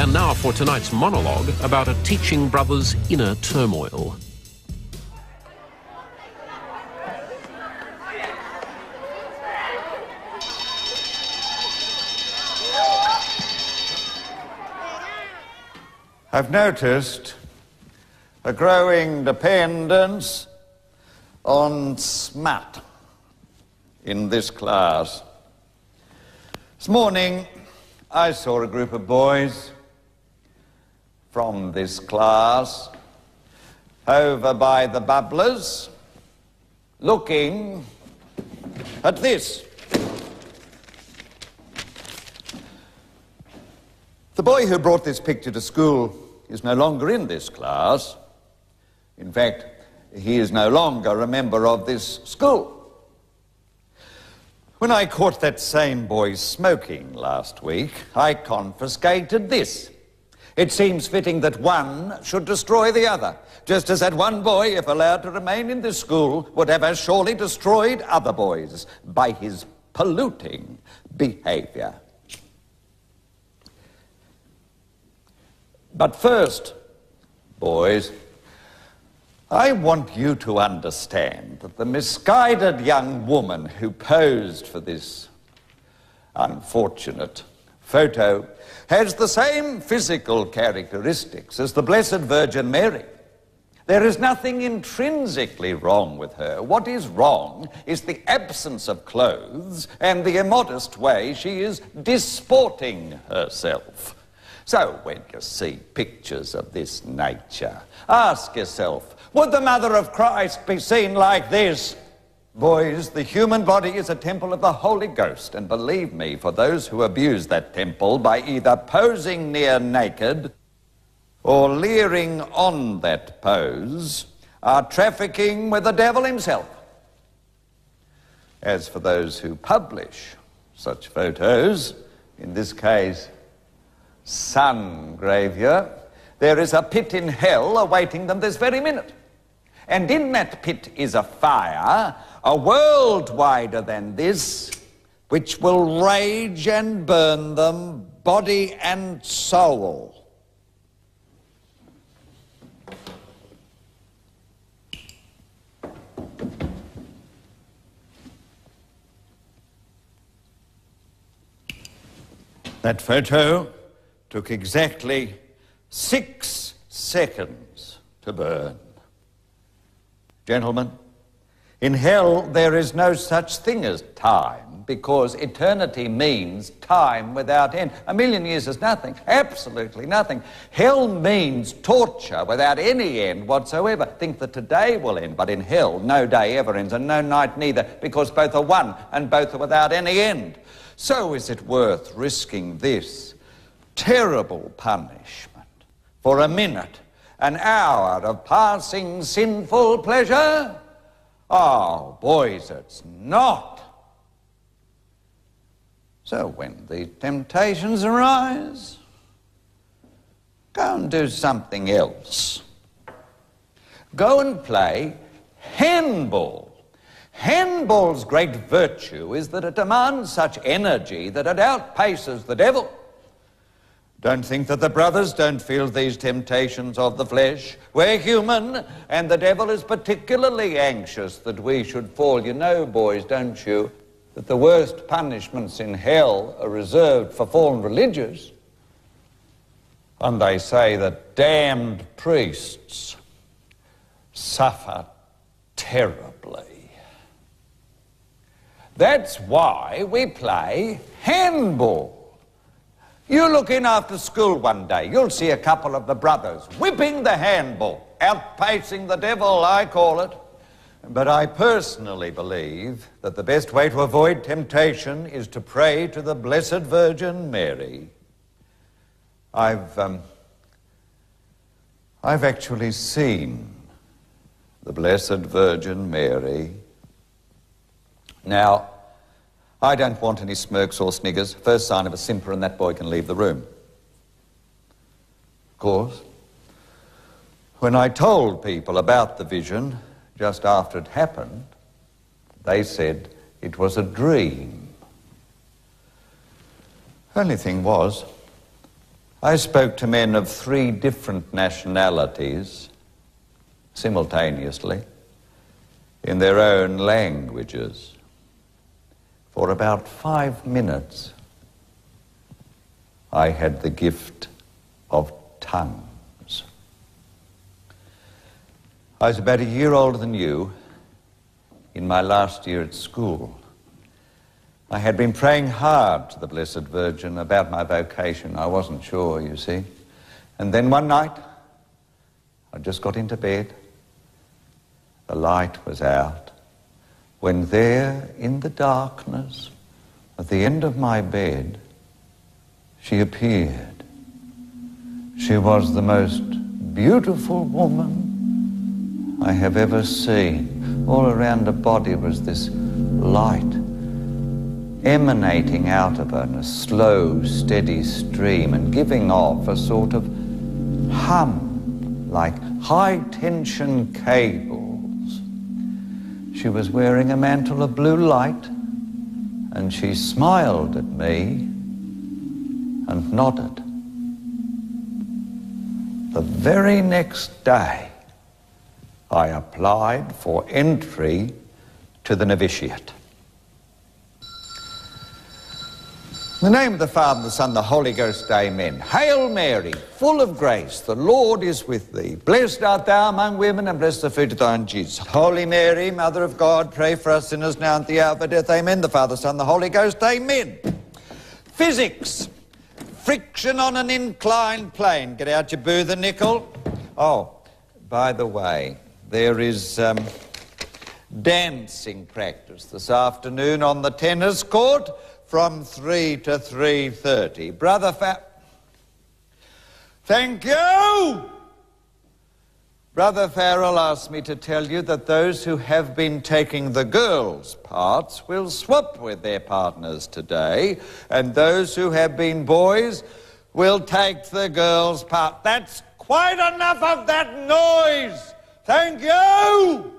And now for tonight's monologue about a teaching brother's inner turmoil. I've noticed a growing dependence on smut in this class. This morning I saw a group of boys from this class over by the bubblers looking at this. The boy who brought this picture to school is no longer in this class. In fact, he is no longer a member of this school. When I caught that same boy smoking last week, I confiscated this. It seems fitting that one should destroy the other, just as that one boy, if allowed to remain in this school, would have as surely destroyed other boys by his polluting behaviour. But first, boys, I want you to understand that the misguided young woman who posed for this unfortunate photo has the same physical characteristics as the Blessed Virgin Mary. There is nothing intrinsically wrong with her. What is wrong is the absence of clothes and the immodest way she is disporting herself. So when you see pictures of this nature, ask yourself, would the Mother of Christ be seen like this? Boys, the human body is a temple of the Holy Ghost, and believe me, for those who abuse that temple by either posing near naked or leering on that pose are trafficking with the devil himself. As for those who publish such photos, in this case, Sun Gravier, there is a pit in hell awaiting them this very minute. And in that pit is a fire, a world wider than this, which will rage and burn them, body and soul. That photo took exactly 6 seconds to burn. Gentlemen, in hell there is no such thing as time, because eternity means time without end. 1,000,000 years is nothing, absolutely nothing. Hell means torture without any end whatsoever. Think that today will end, but in hell no day ever ends, and no night neither, because both are one and both are without any end. So is it worth risking this terrible punishment for a minute, an hour of passing sinful pleasure? Oh, boys, it's not. So when these temptations arise, go and do something else. Go and play handball. Handball's great virtue is that it demands such energy that it outpaces the devil. Don't think that the brothers don't feel these temptations of the flesh. We're human, and the devil is particularly anxious that we should fall. You know, boys, don't you, that the worst punishments in hell are reserved for fallen religious? And they say that damned priests suffer terribly. That's why we play handball. You look in after school one day, you'll see a couple of the brothers whipping the handball, outpacing the devil, I call it. But I personally believe that the best way to avoid temptation is to pray to the Blessed Virgin Mary. I've actually seen the Blessed Virgin Mary. Now, I don't want any smirks or sniggers. First sign of a simper and that boy can leave the room. Of course, when I told people about the vision just after it happened, they said it was a dream. Only thing was, I spoke to men of three different nationalities simultaneously in their own languages for about 5 minutes. I had the gift of tongues. I was about a year older than you in my last year at school. I had been praying hard to the Blessed Virgin about my vocation. I wasn't sure, you see. And then one night, I just got into bed. The light was out. When there, in the darkness, at the end of my bed, she appeared. She was the most beautiful woman I have ever seen. All around her body was this light emanating out of her in a slow, steady stream and giving off a sort of hum, like high-tension cables. She was wearing a mantle of blue light, and she smiled at me and nodded. The very next day, I applied for entry to the novitiate. In the name of the Father, the Son, the Holy Ghost, amen. Hail Mary, full of grace, the Lord is with thee. Blessed art thou among women, and blessed the fruit of thy womb, Jesus. Holy Mary, Mother of God, pray for us sinners now and at the hour of our death, amen. The Father, Son, the Holy Ghost, amen. Physics, friction on an inclined plane. Get out your booth, Nickel. Oh, by the way, there is dancing practice this afternoon on the tennis court. From 3 to 3:30. Brother Farrell. Thank you! Brother Farrell asked me to tell you that those who have been taking the girls' parts will swap with their partners today, and those who have been boys will take the girls' part. That's quite enough of that noise! Thank you!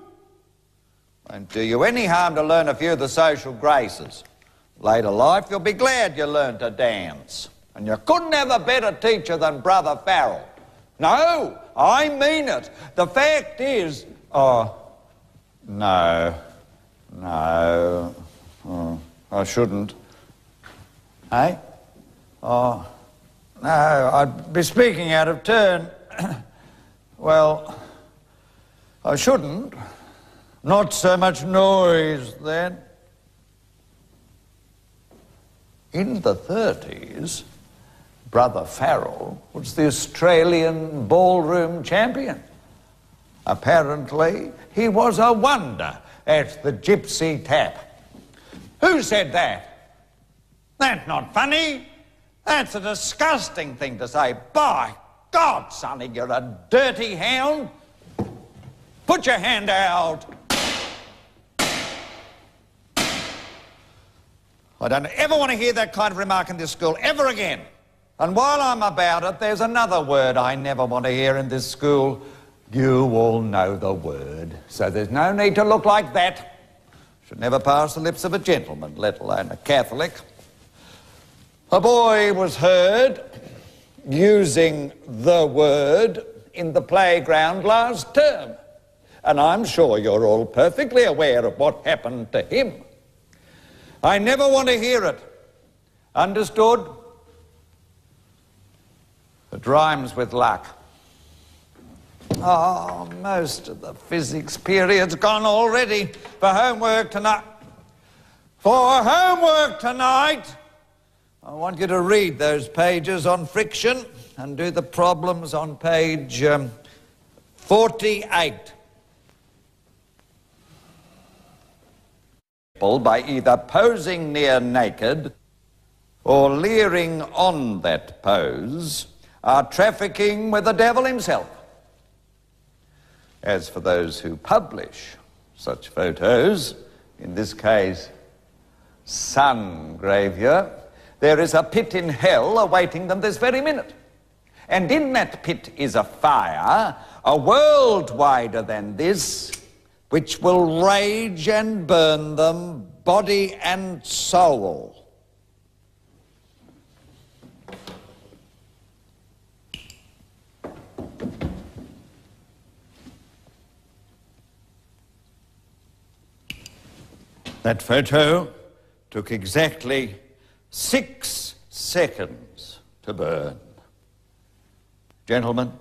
Won't do you any harm to learn a few of the social graces. Later life, you'll be glad you learned to dance. And you couldn't have a better teacher than Brother Farrell. No, I mean it. The fact is... Oh, no, oh, I shouldn't. Eh? Oh, no, I'd be speaking out of turn. Well, I shouldn't. Not so much noise then. In the 30s, Brother Farrell was the Australian ballroom champion. Apparently, he was a wonder at the Gypsy Tap. Who said that? That's not funny. That's a disgusting thing to say. By God, Sonny, you're a dirty hound. Put your hand out. I don't ever want to hear that kind of remark in this school ever again. And while I'm about it, there's another word I never want to hear in this school. You all know the word, so there's no need to look like that. Should never pass the lips of a gentleman, let alone a Catholic. A boy was heard using the word in the playground last term. And I'm sure you're all perfectly aware of what happened to him. I never want to hear it. Understood? It rhymes with luck. Oh, most of the physics period's gone already. For homework tonight, I want you to read those pages on friction and do the problems on page 48. By either posing near naked or leering on that pose are trafficking with the devil himself. As for those who publish such photos, in this case, Sun Gravier, there is a pit in hell awaiting them this very minute. And in that pit is a fire, a world wider than this, which will rage and burn them, body and soul. That photo took exactly 6 seconds to burn. Gentlemen,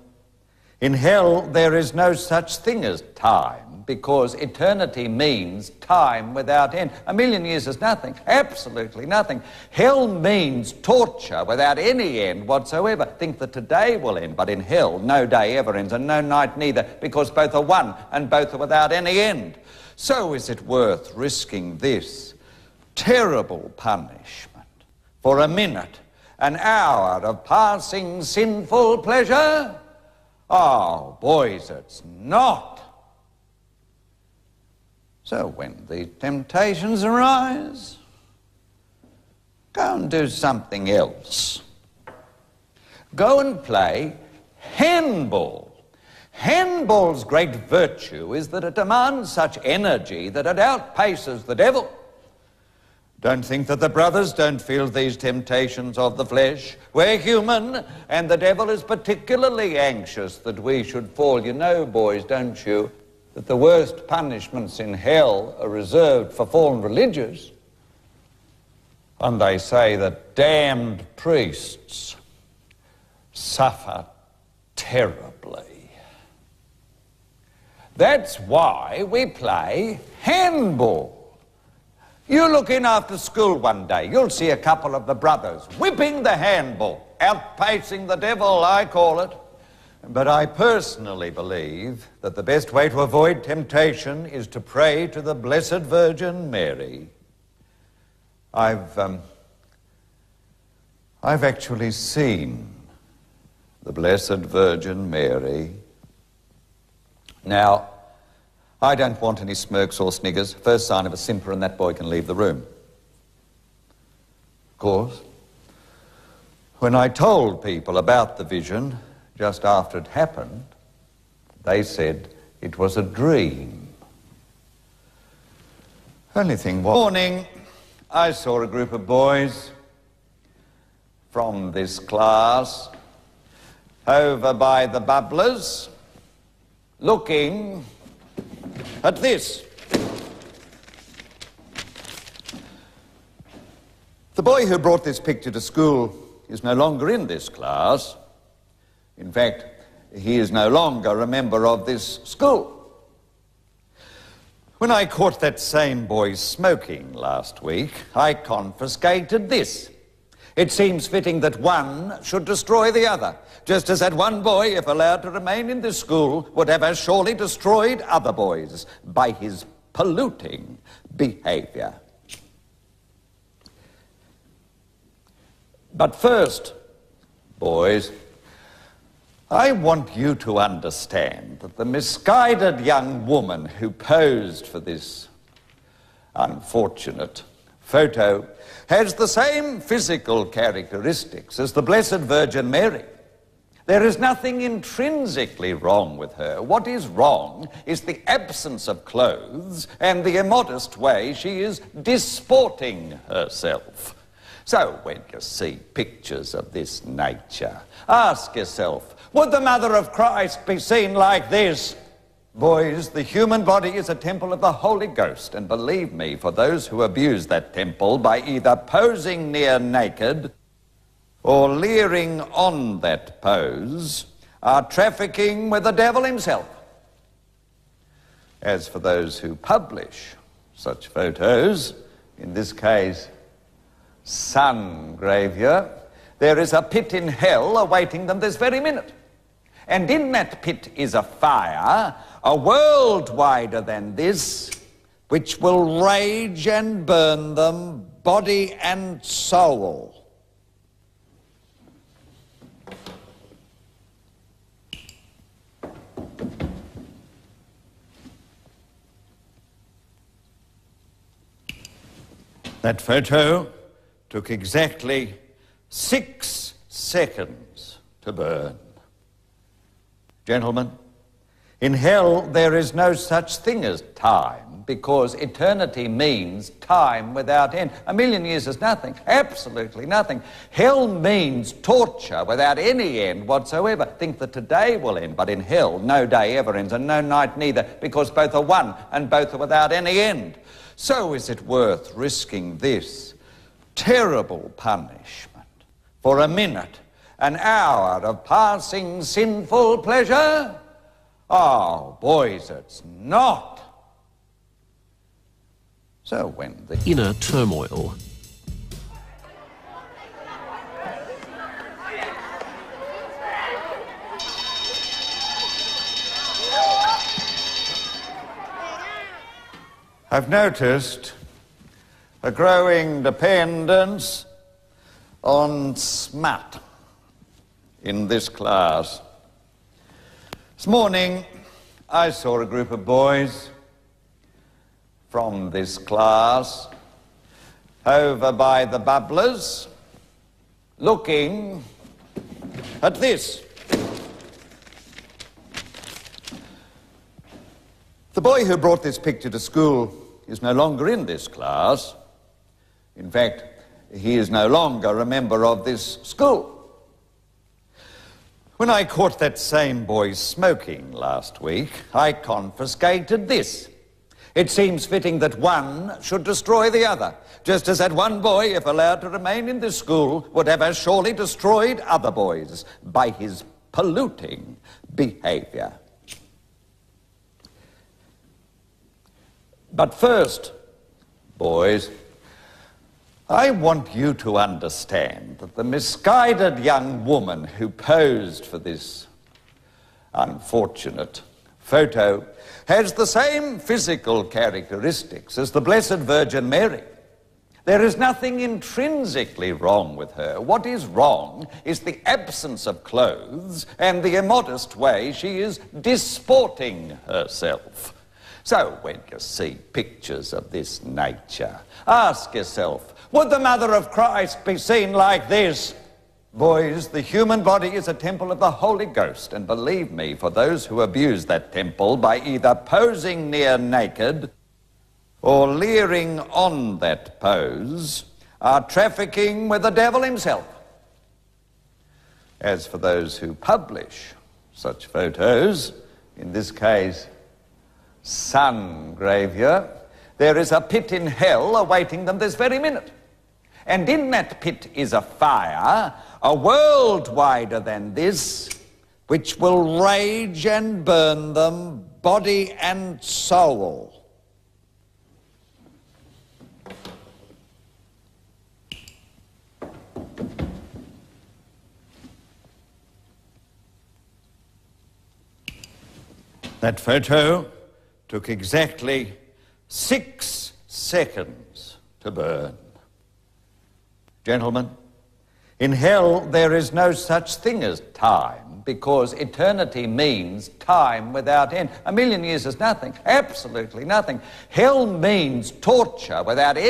in hell there is no such thing as time, because eternity means time without end. 1,000,000 years is nothing, absolutely nothing. Hell means torture without any end whatsoever. Think that today will end, but in hell no day ever ends, and no night neither, because both are one and both are without any end. So is it worth risking this terrible punishment for a minute, an hour of passing sinful pleasure? Oh, boys, it's not. So when these temptations arise, go and do something else. Go and play handball. Handball's great virtue is that it demands such energy that it outpaces the devil. Don't think that the brothers don't feel these temptations of the flesh. We're human, and the devil is particularly anxious that we should fall. You know, boys, don't you, that the worst punishments in hell are reserved for fallen religious? And they say that damned priests suffer terribly. That's why we play handball. You look in after school one day, you'll see a couple of the brothers whipping the handball, outpacing the devil, I call it. But I personally believe that the best way to avoid temptation is to pray to the Blessed Virgin Mary. I've actually seen the Blessed Virgin Mary. Now, I don't want any smirks or sniggers. First sign of a simper and that boy can leave the room. Of course, when I told people about the vision just after it happened, they said it was a dream. Only thing was... Morning, I saw a group of boys from this class over by the bubblers looking at this. The boy who brought this picture to school is no longer in this class. In fact, he is no longer a member of this school. When I caught that same boy smoking last week, I confiscated this. It seems fitting that one should destroy the other, just as that one boy, if allowed to remain in this school, would have as surely destroyed other boys by his polluting behaviour. But first, boys, I want you to understand that the misguided young woman who posed for this unfortunate photo has the same physical characteristics as the Blessed Virgin Mary. There is nothing intrinsically wrong with her. What is wrong is the absence of clothes and the immodest way she is disporting herself. So when you see pictures of this nature, ask yourself, would the Mother of Christ be seen like this? Boys, the human body is a temple of the Holy Ghost, and believe me, for those who abuse that temple by either posing near naked or leering on that pose are trafficking with the devil himself. As for those who publish such photos, in this case, Sun Gravier, there is a pit in hell awaiting them this very minute. And in that pit is a fire, a world wider than this, which will rage and burn them, body and soul. That photo took exactly 6 seconds to burn. Gentlemen, in hell there is no such thing as time, because eternity means time without end. 1,000,000 years is nothing, absolutely nothing. Hell means torture without any end whatsoever. Think that today will end, but in hell no day ever ends, and no night neither, because both are one and both are without any end. So is it worth risking this terrible punishment for a minute, an hour of passing sinful pleasure? Oh, boys, it's not. So when the inner turmoil I've noticed a growing dependence on smut in this class. This morning, I saw a group of boys from this class over by the bubblers looking at this. The boy who brought this picture to school is no longer in this class. In fact, he is no longer a member of this school. When I caught that same boy smoking last week, I confiscated this. It seems fitting that one should destroy the other, just as that one boy, if allowed to remain in this school, would have as surely destroyed other boys by his polluting behaviour. But first, boys, I want you to understand that the misguided young woman who posed for this unfortunate photo has the same physical characteristics as the Blessed Virgin Mary. There is nothing intrinsically wrong with her. What is wrong is the absence of clothes and the immodest way she is disporting herself. So when you see pictures of this nature, ask yourself, would the Mother of Christ be seen like this? Boys, the human body is a temple of the Holy Ghost, and believe me, for those who abuse that temple by either posing near naked or leering on that pose are trafficking with the devil himself. As for those who publish such photos, in this case, Sun Gravier, there is a pit in hell awaiting them this very minute. And in that pit is a fire, a world wider than this, which will rage and burn them, body and soul. That photo took exactly 6 seconds to burn. Gentlemen, in hell there is no such thing as time, because eternity means time without end. 1,000,000 years is nothing, absolutely nothing. Hell means torture without end.